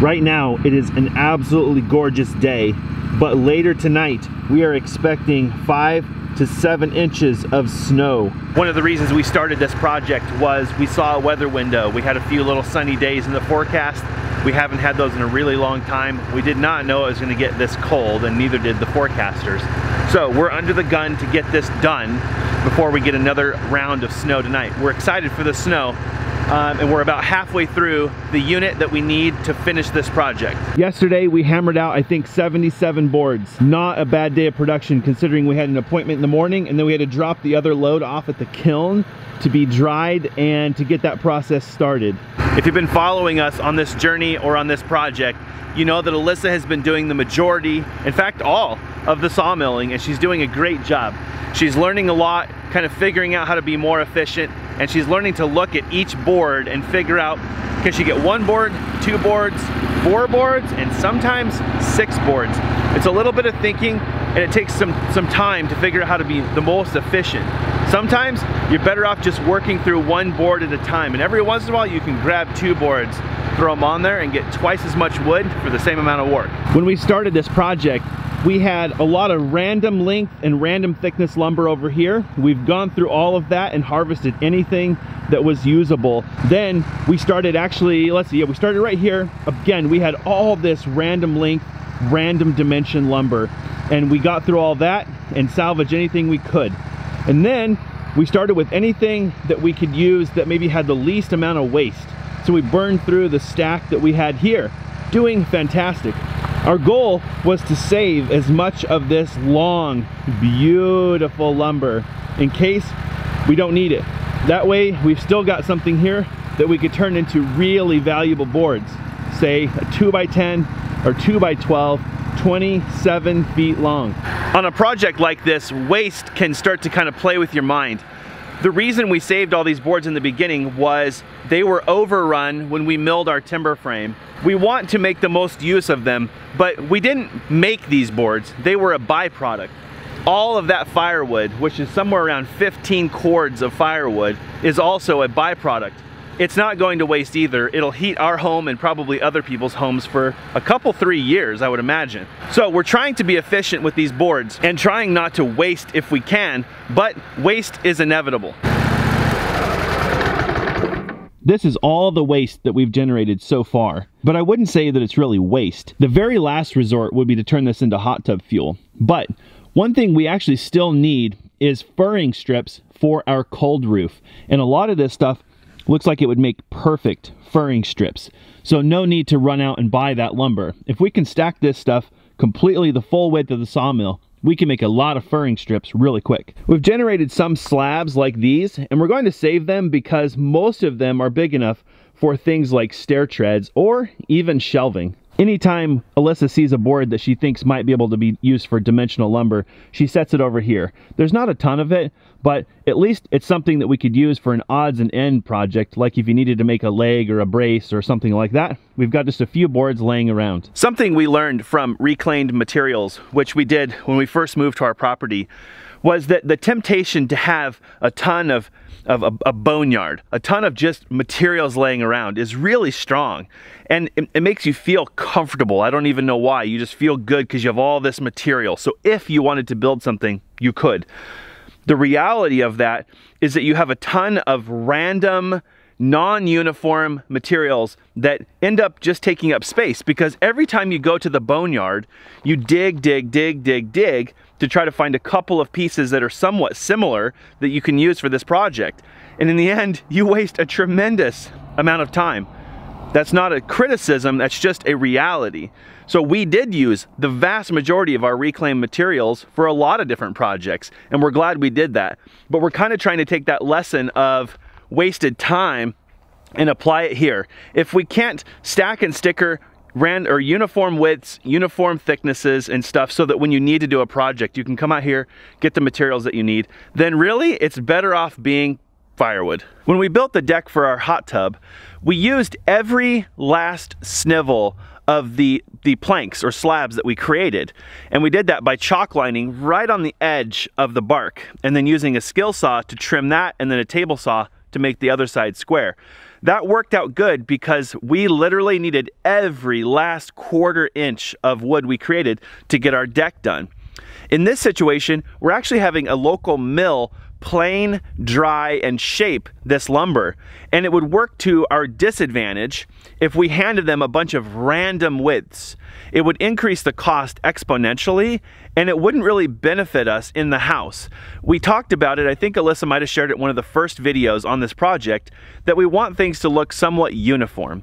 Right now, it is an absolutely gorgeous day, but later tonight, we are expecting 5 to 7 inches of snow. One of the reasons we started this project was we saw a weather window. We had a few little sunny days in the forecast. We haven't had those in a really long time. We did not know it was gonna get this cold, and neither did the forecasters. So we're under the gun to get this done before we get another round of snow tonight. We're excited for the snow. And we're about halfway through the unit that we need to finish this project. Yesterday we hammered out I think 77 boards. Not a bad day of production considering we had an appointment in the morning and then we had to drop the other load off at the kiln to be dried and to get that process started. If you've been following us on this journey or on this project, you know that Alyssa has been doing the majority, in fact all, of the sawmilling, and she's doing a great job. She's learning a lot, kind of figuring out how to be more efficient, and she's learning to look at each board and figure out, can she get one board, two boards, four boards, and sometimes 6 boards. It's a little bit of thinking, and it takes some time to figure out how to be the most efficient. Sometimes you're better off just working through one board at a time, and every once in a while you can grab 2 boards, throw them on there, and get twice as much wood for the same amount of work. When we started this project, we had a lot of random length and random thickness lumber over here. We've gone through all of that and harvested anything that was usable. Then we started actually, let's see, yeah, we started right here. Again, we had all this random length, random dimension lumber. And we got through all that and salvaged anything we could. And then we started with anything that we could use that maybe had the least amount of waste. So we burned through the stack that we had here. Doing fantastic. Our goal was to save as much of this long, beautiful lumber in case we don't need it. That way, we've still got something here that we could turn into really valuable boards. Say, a 2x10 or 2x12, 27 feet long. On a project like this, waste can start to kind of play with your mind. The reason we saved all these boards in the beginning was they were overrun when we milled our timber frame. We want to make the most use of them, but we didn't make these boards. They were a byproduct. All of that firewood, which is somewhere around 15 cords of firewood, is also a byproduct. It's not going to waste either. It'll heat our home and probably other people's homes for a couple, 3 years, I would imagine. So we're trying to be efficient with these boards and trying not to waste if we can, but waste is inevitable. This is all the waste that we've generated so far, but I wouldn't say that it's really waste. The very last resort would be to turn this into hot tub fuel. But one thing we actually still need is furring strips for our cold roof. And a lot of this stuff looks like it would make perfect furring strips. So no need to run out and buy that lumber. If we can stack this stuff completely the full width of the sawmill, we can make a lot of furring strips really quick. We've generated some slabs like these, and we're going to save them because most of them are big enough for things like stair treads or even shelving. Anytime Alyssa sees a board that she thinks might be able to be used for dimensional lumber, she sets it over here. There's not a ton of it, but at least it's something that we could use for an odds and end project, like if you needed to make a leg or a brace or something like that. We've got just a few boards laying around. Something we learned from Reclaimed Materials, which we did when we first moved to our property, was that the temptation to have a ton of a boneyard, a ton of just materials laying around is really strong. And it makes you feel comfortable. I don't even know why. You just feel good because you have all this material. So if you wanted to build something, you could. The reality of that is that you have a ton of random, non-uniform materials that end up just taking up space, because every time you go to the boneyard, you dig to try to find a couple of pieces that are somewhat similar that you can use for this project. And in the end, you waste a tremendous amount of time. That's not a criticism, that's just a reality. So we did use the vast majority of our reclaimed materials for a lot of different projects, and we're glad we did that. But we're kind of trying to take that lesson of wasted time and apply it here. If we can't stack and sticker random or uniform widths, uniform thicknesses and stuff, so that when you need to do a project, you can come out here, get the materials that you need, then really it's better off being firewood. When we built the deck for our hot tub, we used every last snivel of the planks or slabs that we created. And we did that by chalk lining right on the edge of the bark and then using a skill saw to trim that and then a table saw to make the other side square. That worked out good because we literally needed every last quarter inch of wood we created to get our deck done. In this situation, we're actually having a local mill plane, dry, and shape this lumber. And it would work to our disadvantage if we handed them a bunch of random widths. It would increase the cost exponentially, and it wouldn't really benefit us in the house. We talked about it, I think Alyssa might have shared it in one of the first videos on this project, that we want things to look somewhat uniform.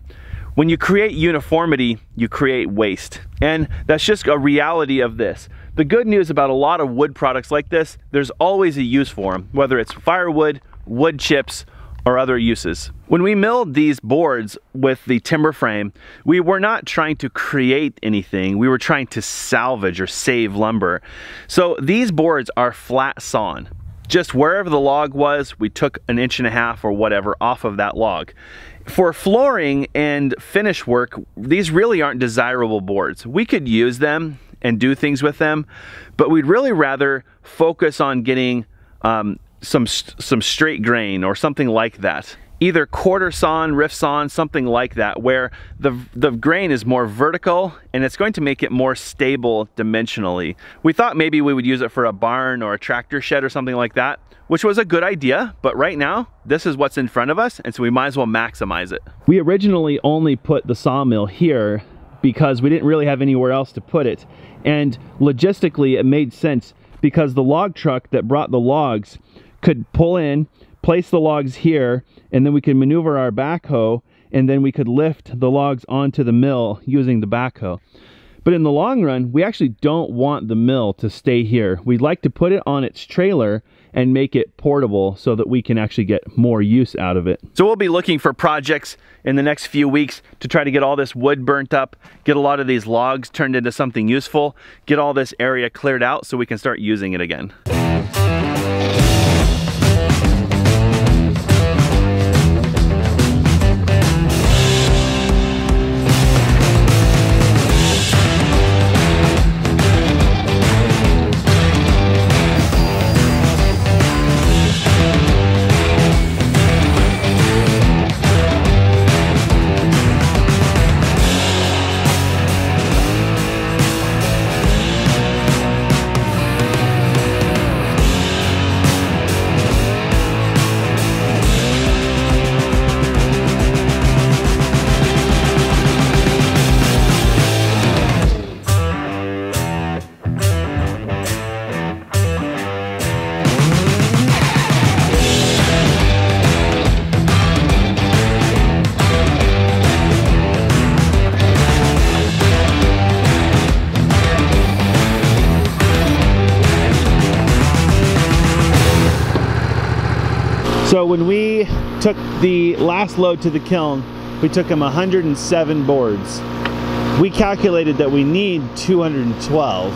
When you create uniformity, you create waste. And that's just a reality of this. The good news about a lot of wood products like this, there's always a use for them, whether it's firewood, wood chips, or other uses. When we milled these boards with the timber frame, we were not trying to create anything, we were trying to salvage or save lumber. So these boards are flat sawn. Just wherever the log was, we took 1.5 inches or whatever off of that log. For flooring and finish work, these really aren't desirable boards. We could use them and do things with them, but we'd really rather focus on getting some straight grain or something like that. Either quarter sawn, rift sawn, something like that, where the grain is more vertical and it's going to make it more stable dimensionally. We thought maybe we would use it for a barn or a tractor shed or something like that, which was a good idea, but right now, this is what's in front of us, and so we might as well maximize it. We originally only put the sawmill here because we didn't really have anywhere else to put it. And logistically, it made sense because the log truck that brought the logs could pull in, place the logs here, and then we could maneuver our backhoe, and then we could lift the logs onto the mill using the backhoe. But in the long run, we actually don't want the mill to stay here. We'd like to put it on its trailer and make it portable so that we can actually get more use out of it. So we'll be looking for projects in the next few weeks to try to get all this wood burnt up, get a lot of these logs turned into something useful, get all this area cleared out so we can start using it again. So when we took the last load to the kiln, we took them 107 boards. We calculated that we need 212,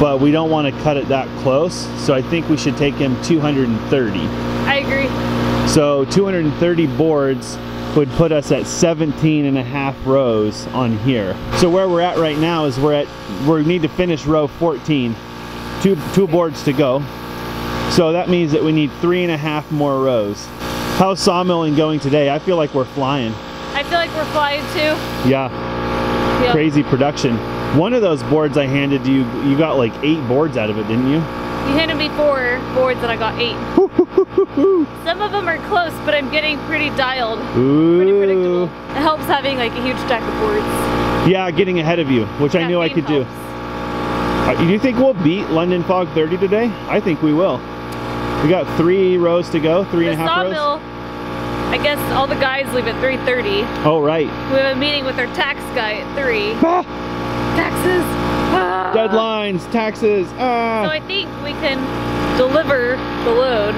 but we don't want to cut it that close, so I think we should take him 230. I agree. So 230 boards would put us at 17.5 rows on here. So where we're at right now is we need to finish row 14. Two boards to go. So that means that we need 3.5 more rows. How's sawmilling going today? I feel like we're flying. I feel like we're flying too. Yeah. Yep. Crazy production. One of those boards I handed you, you got like 8 boards out of it, didn't you? You handed me 4 boards and I got 8. Some of them are close, but I'm getting pretty dialed. Ooh. Pretty predictable. It helps having like a huge stack of boards. Yeah, getting ahead of you, which I knew I could do. Do you think we'll beat London Fog 30 today? I think we will. We got 3 rows to go, 3.5 rows. The sawmill, I guess all the guys leave at 3:30. Oh, right. We have a meeting with our tax guy at 3. Ah! Taxes! Ah! Deadlines, taxes, ah! So I think we can deliver the load,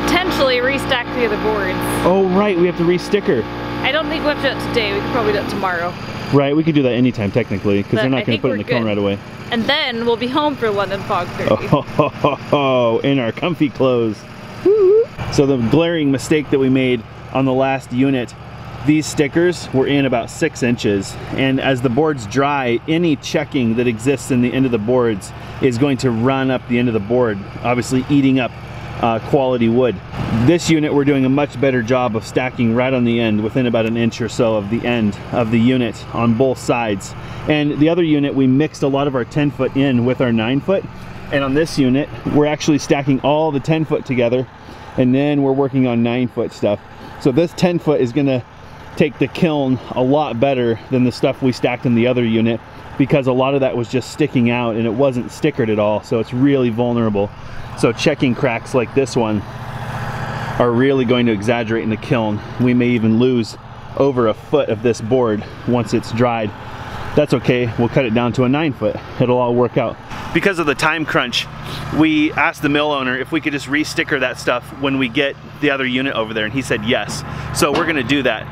potentially restack the other boards. Oh, right, we have to resticker. I don't think we have to do it today, we could probably do it tomorrow. Right, we could do that anytime technically, because they're not going to put it in the kiln right away. And then we'll be home for London Fog 30. Oh, in our comfy clothes. So the glaring mistake that we made on the last unit, these stickers were in about 6 inches. And as the boards dry, any checking that exists in the end of the boards is going to run up the end of the board, obviously eating up quality wood. This unit, we're doing a much better job of stacking right on the end, within about an inch or so of the end of the unit on both sides. And the other unit, we mixed a lot of our 10-foot in with our 9-foot. And on this unit, we're actually stacking all the 10-foot together, and then we're working on 9-foot stuff. So this 10-foot is gonna take the kiln a lot better than the stuff we stacked in the other unit, because a lot of that was just sticking out and it wasn't stickered at all, so it's really vulnerable. So checking cracks like this one are really going to exaggerate in the kiln. We may even lose over a foot of this board once it's dried. That's okay, we'll cut it down to a 9-foot. It'll all work out. Because of the time crunch, we asked the mill owner if we could just re-sticker that stuff when we get the other unit over there, and he said yes. So we're gonna do that.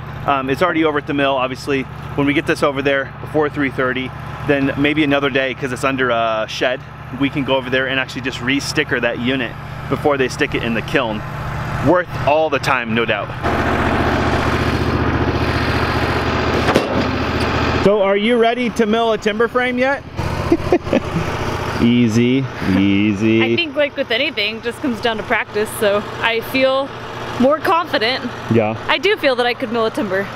It's already over at the mill, obviously. When we get this over there before 3:30, then maybe another day, because it's under a shed, we can go over there and actually just re-sticker that unit before they stick it in the kiln. Worth all the time, no doubt. So are you ready to mill a timber frame yet? Easy, easy. I think like with anything, it just comes down to practice, so I feel more confident. Yeah. I do feel that I could mill a timber.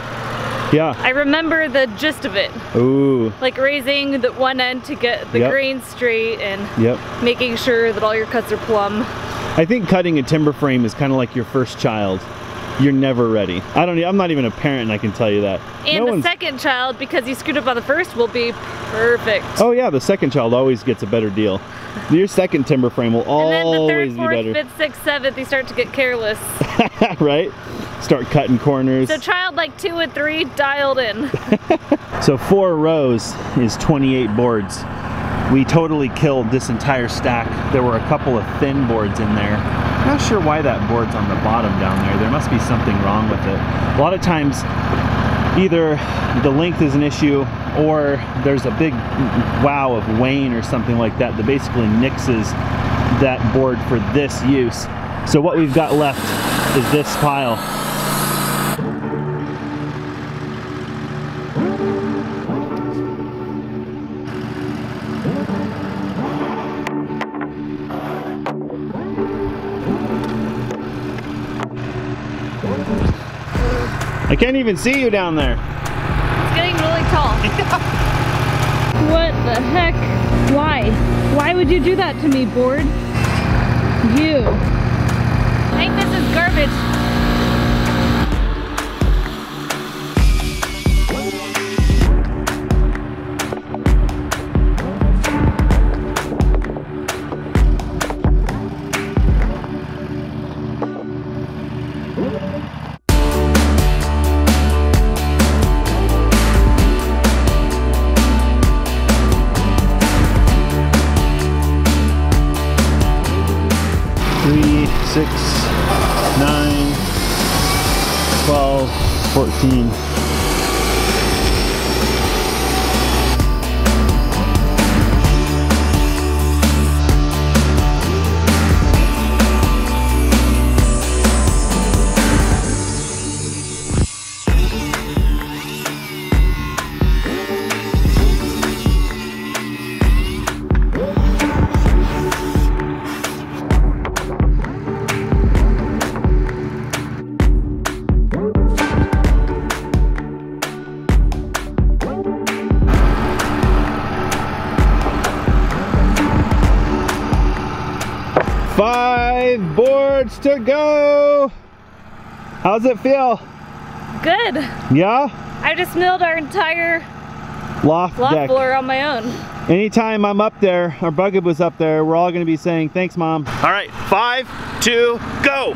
Yeah. I remember the gist of it. Ooh. Like raising the one end to get the grain straight and making sure that all your cuts are plumb. I think cutting a timber frame is kind of like your first child. You're never ready. I'm not even a parent, and I can tell you that. And the second child, because you screwed up on the first, will be perfect. Oh yeah, the second child always gets a better deal. Your second timber frame will always be better. And then the third, fourth, fifth, sixth, seventh, you start to get careless. Right? Start cutting corners. So child like 2 and 3 dialed in. So 4 rows is 28 boards. We totally killed this entire stack. There were a couple of thin boards in there. Not sure why that board's on the bottom down there. There must be something wrong with it. A lot of times, either the length is an issue, or there's a big wow of wane or something like that that basically nixes that board for this use. So what we've got left is this pile. I can't even see you down there. It's getting really tall. What the heck? Why? Why would you do that to me, board? You. I think this is garbage. To go. How's it feel? Good. Yeah? I just milled our entire loft floor on my own. Anytime I'm up there, or Bugaboo's up there, we're all going to be saying, thanks, Mom. All right, 5, 2, go.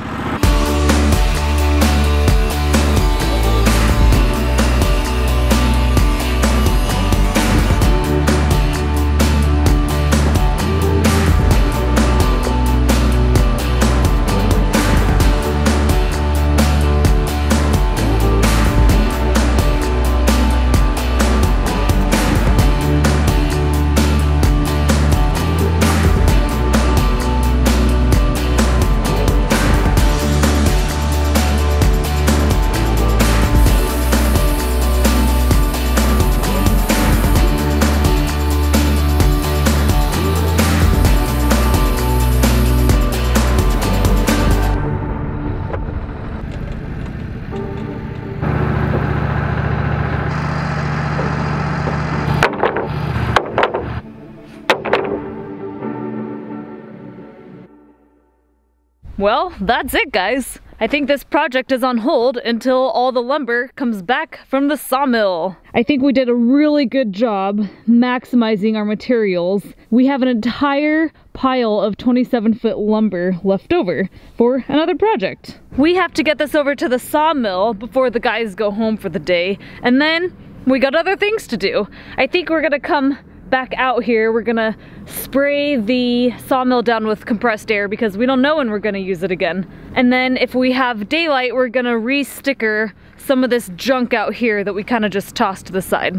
Well, that's it, guys. I think this project is on hold until all the lumber comes back from the sawmill. I think we did a really good job maximizing our materials. We have an entire pile of 27-foot lumber left over for another project. We have to get this over to the sawmill before the guys go home for the day, and then we got other things to do. I think we're gonna come back out here. We're gonna spray the sawmill down with compressed air because we don't know when we're gonna use it again. And then if we have daylight, we're gonna re-sticker some of this junk out here that we kind of just tossed to the side.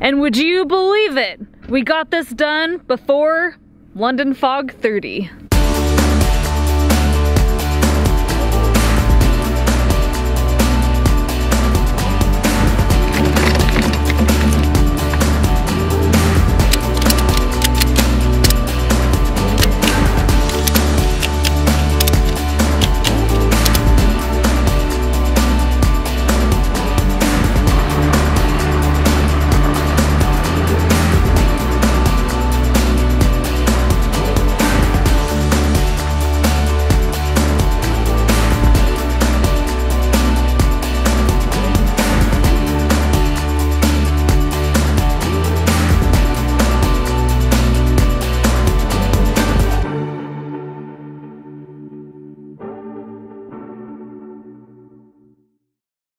And would you believe it? We got this done before London Fog 30.